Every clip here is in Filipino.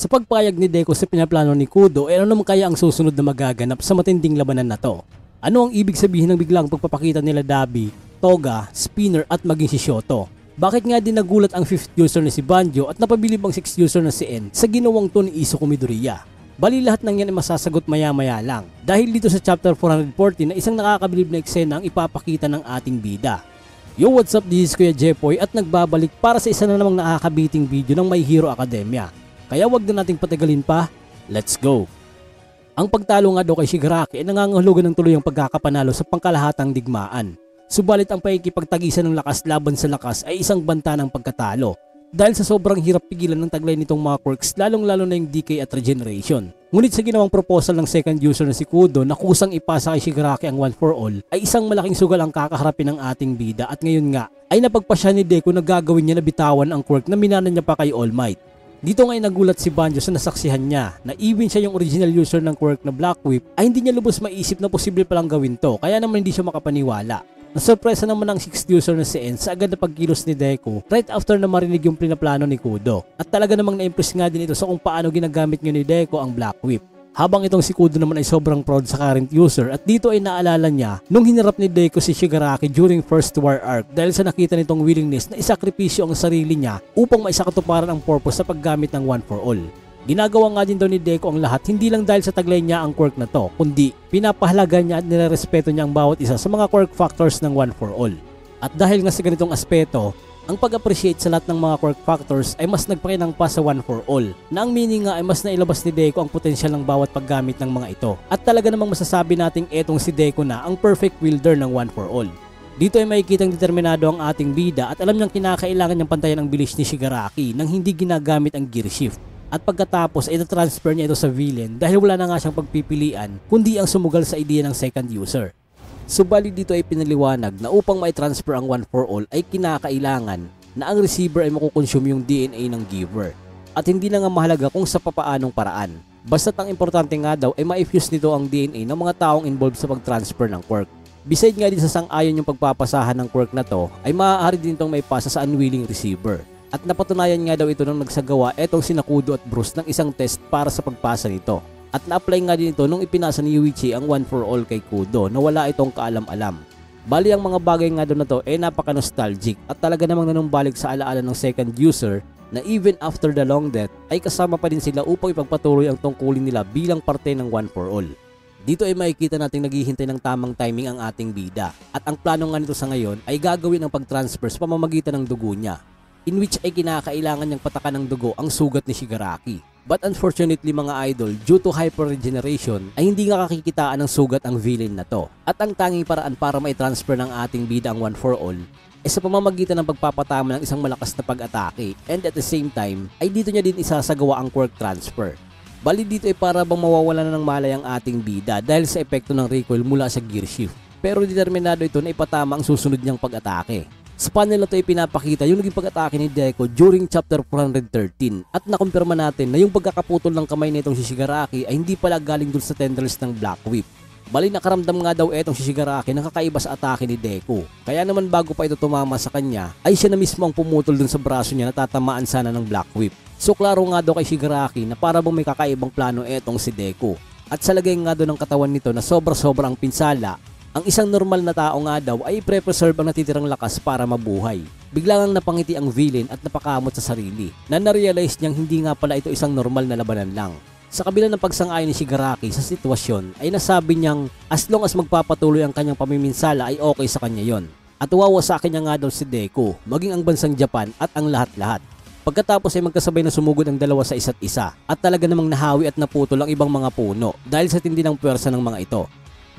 Sa pagpayag ni Deku sa pinaplano ni Kudo, eh ano naman kaya ang susunod na magaganap sa matinding labanan na to? Ano ang ibig sabihin ng biglang pagpapakita nila Dabi, Toga, Spinner at maging si Shoto? Bakit nga din nagulat ang 5th user na si Banjo at napabilib ang 6th user na si En sa ginawang to ni Izuku Midoriya? Bali lahat ng yan ay masasagot maya-maya lang dahil dito sa chapter 414 na isang nakakabilib na eksena ang ipapakita ng ating bida. Yo, what's up? This is Kuya Jepoy at nagbabalik para sa isa na namang nakakabiting video ng My Hero Academia. Kaya wag na nating patagalin pa, let's go! Ang pagtalo nga daw kay Shigaraki ay nangangahulugan ng tuluyang pagkakapanalo sa pangkalahatang digmaan. Subalit ang paikipagtagisan ng lakas laban sa lakas ay isang banta ng pagkatalo. Dahil sa sobrang hirap pigilan ng taglay nitong mga quirks lalong-lalo na yung decay at regeneration. Ngunit sa ginawang proposal ng second user na si Kudo na kusang ipasa kay Shigaraki ang One for All ay isang malaking sugal ang kakaharapin ng ating bida at ngayon nga ay napagpasya ni Deku na gagawin niya na bitawan ang quirk na minana niya pa kay All Might. Dito nga nagulat si Banjo sa nasaksihan niya na even siya yung original user ng quirk na Black Whip ay hindi niya lubos maisip na posible palang gawin to kaya naman hindi siya makapaniwala. Nasurpresa naman ang 6th user na si En sa agad na pagkilos ni Deku right after na marinig yung plano ni Kudo at talaga namang na-impress nga din ito sa kung paano ginagamit niyo ni Deku ang Black Whip. Habang itong si Kudo naman ay sobrang proud sa current user at dito ay naalala niya nung hinarap ni Deku si Shigaraki during First War Arc dahil sa nakita nitong willingness na isakripisyo ang sarili niya upang maisakatuparan ang purpose sa paggamit ng One for All. Ginagawa nga din daw ni Deku ang lahat hindi lang dahil sa taglay niya ang quirk na to kundi pinapahalaga niya at nirerespeto niya ang bawat isa sa mga quirk factors ng One for All. At dahil nga sa ganitong aspeto, ang pag-appreciate sa lahat ng mga quirk factors ay mas nagpakinang pa sa One for All na ang meaning nga ay mas nailabas ni Deku ang potensyal ng bawat paggamit ng mga ito at talaga namang masasabi nating etong si Deku na ang perfect wielder ng One for All. Dito ay makikitang determinado ang ating bida at alam niyang kinakailangan niyang pantayan ang bilis ni Shigaraki nang hindi ginagamit ang gear shift at pagkatapos ay na-transfer niya ito sa villain dahil wala na nga siyang pagpipilian kundi ang sumugal sa ideya ng second user. Subalit dito ay pinaliwanag na upang mai-transfer ang One for All ay kinakailangan na ang receiver ay makukonsume yung DNA ng giver. At hindi na nga mahalaga kung sa papaanong paraan. Basta't ang importante nga daw ay ma-fuse nito ang DNA ng mga taong involved sa pag-transfer ng quirk. Beside nga din sa sang-ayon yung pagpapasahan ng quirk na to ay maaari din itong maipasa sa unwilling receiver. At napatunayan nga daw ito nung nagsagawa etong si Kudo at Bruce ng isang test para sa pagpasa nito. At na-apply nga din ito nung ipinasa ni Wichi ang One for All kay Kudo na wala itong kaalam-alam. Bali ang mga bagay nga doon na to ay napaka-nostalgic at talaga namang nanumbalik sa alaala ng second user na even after the long death ay kasama pa din sila upang ipagpatuloy ang tungkulin nila bilang parte ng One for All. Dito ay makikita nating naghihintay ng tamang timing ang ating bida at ang plano nga nito sa ngayon ay gagawin ang pag-transfer sa pamamagitan ng dugo niya in which ay kinakailangan niyang patakan ng dugo ang sugat ni Shigaraki. But unfortunately mga idol, due to hyper-regeneration ay hindi nga kakikitaan ng sugat ang villain na to. At ang tanging paraan para mai-transfer ng ating bida ang One for All ay sa pamamagitan ng pagpapatama ng isang malakas na pag-atake and at the same time ay dito niya din isasagawa ang quirk transfer. Bali dito ay para bang mawawala na ng malay ang ating bida dahil sa epekto ng recoil mula sa gear shift. Pero determinado ito na ipatama ang susunod niyang pag-atake. Sa panel na ito ay pinapakita yung naging pag-atake ni Deku during chapter 413 at nakumpirma natin na yung pagkakaputol ng kamay na itong si Shigaraki ay hindi pala galing dun sa tendrils ng Black Whip. Bali nakaramdam nga daw itong si Shigaraki ng kakaiba sa atake ni Deku. Kaya naman bago pa ito tumama sa kanya ay siya na mismo ang pumutol dun sa braso niya na tatamaan sana ng Black Whip. So klaro nga daw kay Shigaraki na para bang may kakaibang plano itong si Deku. At sa lagay nga doon ng katawan nito na sobra-sobra ang pinsala, ang isang normal na tao nga daw ay pre-preserve ang natitirang lakas para mabuhay. Bigla ngang napangiti ang villain at napakamot sa sarili na narealize niyang hindi nga pala ito isang normal na labanan lang. Sa kabila ng pagsang-ayon ni Shigaraki sa sitwasyon ay nasabi niyang as long as magpapatuloy ang kanyang pamiminsala ay okay sa kanya yon. At wawasakin niya nga daw si Deku maging ang bansang Japan at ang lahat-lahat. Pagkatapos ay magkasabay na sumugod ang dalawa sa isa't isa at talaga namang nahawi at naputol ang ibang mga puno dahil sa tindi ng puwersa ng mga ito.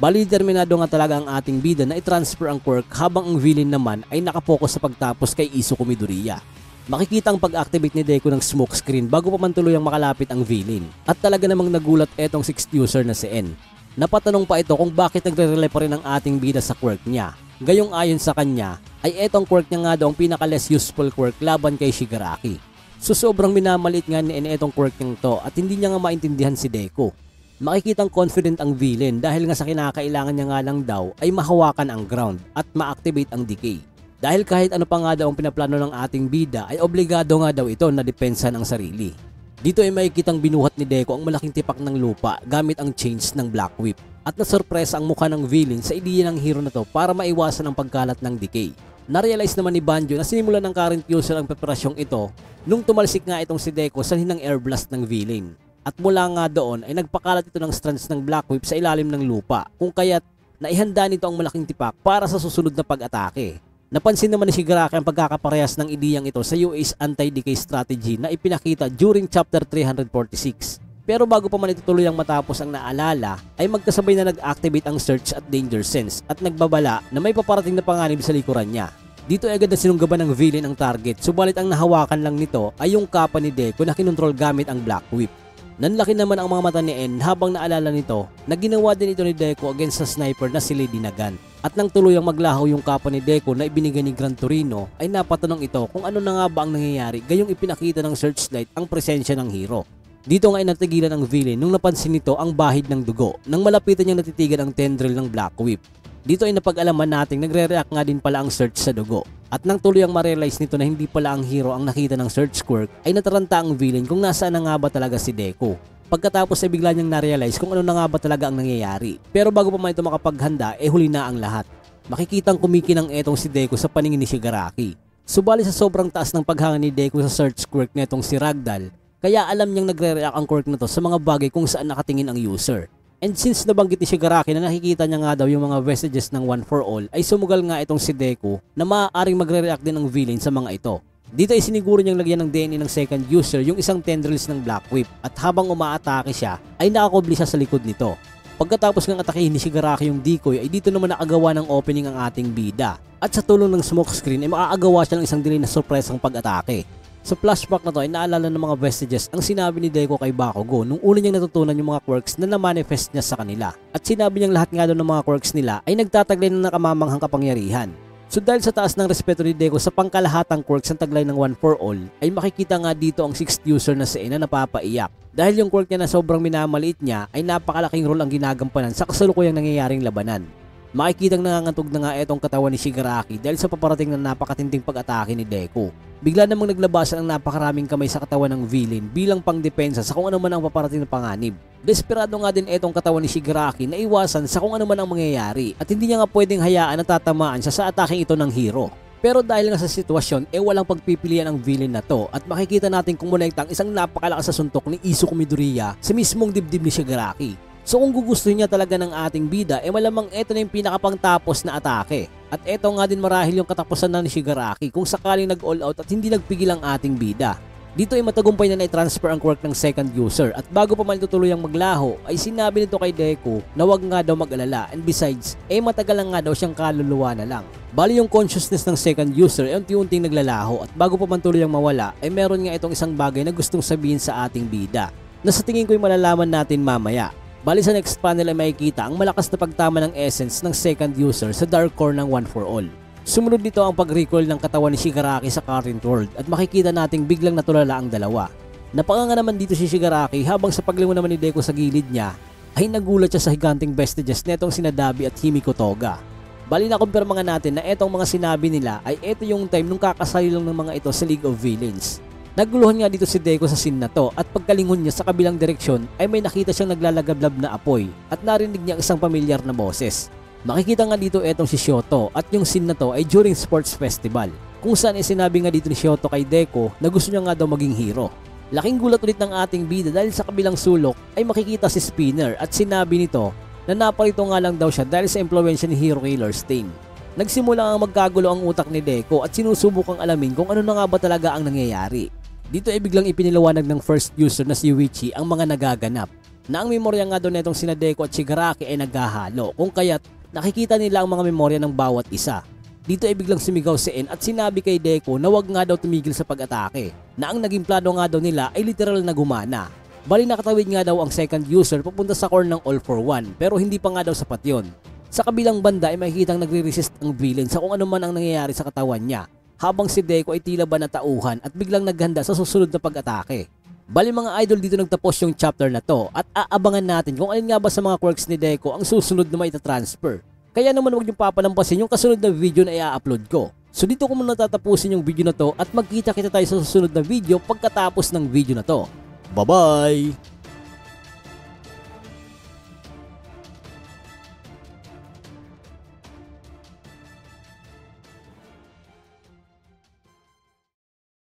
Bali determinado nga talaga ang ating bida na i-transfer ang quirk habang ang villain naman ay nakapokus sa pagtapos kay Izuku Midoriya. Makikita ang pag-activate ni Deku ng smoke screen bago pa man tuluyang makalapit ang villain. At talaga namang nagulat etong 6th user na si En. Napatanong pa ito kung bakit nagre-rely pa rin ang ating bida sa quirk niya. Gayong ayon sa kanya ay etong quirk niya nga daw ang pinaka-less useful quirk laban kay Shigaraki. So sobrang minamalit nga ni En etong quirk niyang to at hindi niya nga maintindihan si Deku. Makikitang confident ang villain dahil nga sa kinakailangan niya nga lang daw ay mahawakan ang ground at ma-activate ang decay. Dahil kahit ano pa nga daw ang pinaplano ng ating bida ay obligado nga daw ito na depensahan ang sarili. Dito ay makikitang binuhat ni Deku ang malaking tipak ng lupa gamit ang chains ng Black Whip at nasurpresa ang mukha ng villain sa ideya ng hero na to para maiwasan ang pagkalat ng decay. Narealize naman ni Banjo na sinimulan ng current user ang preparasyong ito nung tumalsik nga itong si Deku sa hinang air blast ng villain. At mula nga doon ay nagpakalat ito ng strands ng Black Whip sa ilalim ng lupa kung kaya't naihanda nito ang malaking tipak para sa susunod na pag-atake. Napansin naman ni Shigaraki ang pagkakaparehas ng ideyang ito sa UA's anti-decay strategy na ipinakita during chapter 346. Pero bago pa man ito tuluyang matapos ang naalala, ay magkasabay na nag-activate ang search at danger sense at nagbabala na may paparating na panganib sa likuran niya. Dito ay agad na sinunggaban ng villain ang target, subalit ang nahawakan lang nito ay yung kapa ni Deku na kinontrol gamit ang Black Whip. Nanlaki naman ang mga mata ni En habang naalala nito na ginawa din ito ni Deku against sa sniper na si Lady Nagan. At nang tuluyang maglaho yung kapa ni Deku na ibinigay ni Gran Torino ay napatanong ito kung ano na nga ba ang nangyayari gayong ipinakita ng searchlight ang presensya ng hero. Dito nga ay natigilan ang villain nung napansin nito ang bahid ng dugo nang malapitan niyang natitigan ang tendril ng Black Whip. Dito ay napag-alaman nating nagre-react nga din pala ang search sa dugo. At nang tuluyang ma-realize nito na hindi pala ang hero ang nakita ng search quirk ay nataranta ang villain kung nasaan na nga ba talaga si Deku. Pagkatapos ay bigla niyang na-realize kung ano na nga ba talaga ang nangyayari. Pero bago pa man ito makapaghanda, eh huli na ang lahat. Makikitang kumikinang etong si Deku sa paningin ni Shigaraki. Subalit sa sobrang taas ng paghanga ni Deku sa search quirk netong si Ragdal, kaya alam niyang nagre-react ang quirk na to sa mga bagay kung saan nakatingin ang user. And since nabanggit ni Shigaraki na nakikita niya nga daw yung mga vestiges ng One for All, ay sumugal nga itong si Deku na maaaring magre-react din ang villain sa mga ito. Dito ay siniguro niyang lagyan ng DNA ng second user yung isang tendrils ng Black Whip at habang umaatake siya ay nakakubli siya sa likod nito. Pagkatapos ng atakihin ni Shigaraki yung decoy ay dito naman nakagawa ng opening ang ating bida at sa tulong ng smoke screen ay maaagawa siya ng isang delay na surpresang pag-atake. Sa flashback na to ay naalala ng mga vestiges ang sinabi ni Deku kay Bakugo nung una niyang natutunan yung mga quirks na na-manifest niya sa kanila at sinabi niyang lahat nga doon ng mga quirks nila ay nagtataglay ng nakamamanghang kapangyarihan. So dahil sa taas ng respeto ni Deku sa pangkalahatang quirks ng taglay ng One for All, ay makikita nga dito ang 6th user na si En na napapaiyak. Dahil yung quirk niya na sobrang minamaliit niya ay napakalaking role ang ginagampanan sa kasalukuyang nangyayaring labanan. Makikitang nangangantog na nga itong katawan ni Shigaraki dahil sa paparating na napakatinting pag-atake ni Deku. Bigla namang naglabasan ang napakaraming kamay sa katawan ng villain bilang pangdepensa sa kung ano man ang paparating na panganib. Desperado nga din itong katawan ni Shigaraki na iwasan sa kung ano man ang mangyayari at hindi niya nga pwedeng hayaan na tatamaan siya sa ataking ito ng hero. Pero dahil nga sa sitwasyon e walang pagpipilian ang villain na to at makikita natin kumonekta ang isang napakalakas na suntok ni Izuku Midoriya sa mismong dibdib ni Shigaraki. So kung gugustuhin niya talaga ng ating bida e malamang ito na yung pinakapangtapos na atake. At ito nga din marahil yung katapusan na ni Shigaraki kung sakaling nag-all out at hindi nagpigil ang ating bida. Dito ay matagumpay na na-transfer ang quirk ng second user at bago pa man tutuluyang maglaho ay sinabi nito kay Deku na huwag nga daw mag-alala and besides, matagal lang nga daw siyang kaluluwa na lang. Bali yung consciousness ng second user ay unti-unting naglalaho at bago pa man tuluyang mawala ay meron nga itong isang bagay na gustong sabihin sa ating bida na sa tingin ko'y malalaman natin mamaya. Bali sa next panel ay makikita ang malakas na pagtama ng essence ng second user sa dark core ng One for All. Sumunod nito ang pag-recall ng katawan ni Shigaraki sa current world at makikita nating biglang natulala ang dalawa. Napanganga naman dito si Shigaraki habang sa paglingon naman ni Deku sa gilid niya ay nagulat siya sa higanting vestiges netong sina Dabi at Himiko Toga. Bali na kumpirma nga natin na etong mga sinabi nila ay eto yung time nung kakasali lang ng mga ito sa League of Villains. Naguluhan nga dito si Deku sa scene na to at pagkalingon niya sa kabilang direksyon ay may nakita siyang naglalagablab na apoy at narinig niya isang pamilyar na boses. Makikita nga dito etong si Shoto at yung scene na to ay during sports festival kung saan ay sinabi nga dito ni Shoto kay Deku na gusto niya nga daw maging hero. Laking gulat ulit ng ating bida dahil sa kabilang sulok ay makikita si Spinner at sinabi nito na naparito nga lang daw siya dahil sa impluwensya ni Hero Killer's team. Nagsimula nga magkagulo ang utak ni Deku at sinusubukang alamin kung ano na nga ba talaga ang nangyayari. Dito ay biglang ipiniliwanag ng first user na si Wichi ang mga nagaganap na ang memorya nga doon etong sina Deku at Shigaraki ay naghahalo kung kaya't nakikita nila ang mga memorya ng bawat isa. Dito ay biglang sumigaw si En at sinabi kay Deku na huwag nga daw tumigil sa pag-atake na ang naging plano nga daw nila ay literal na gumana. Bali nakatawid nga daw ang second user papunta sa core ng All for One pero hindi pa nga daw sapat yon. Sa kabilang banda ay makikitang nagre-resist ang villain sa kung ano man ang nangyayari sa katawan niya habang si Deku ay tila ba natauhan at biglang naghanda sa susunod na pag-atake. Bali mga idol, dito nagtapos yung chapter na to at aabangan natin kung alin nga ba sa mga quirks ni Deku ang susunod na maitatransfer. Kaya naman huwag niyong papalampasin yung kasunod na video na i-upload ko. So dito ko muna tatapusin yung video na to at magkita kita tayo sa susunod na video pagkatapos ng video na to. Bye-bye!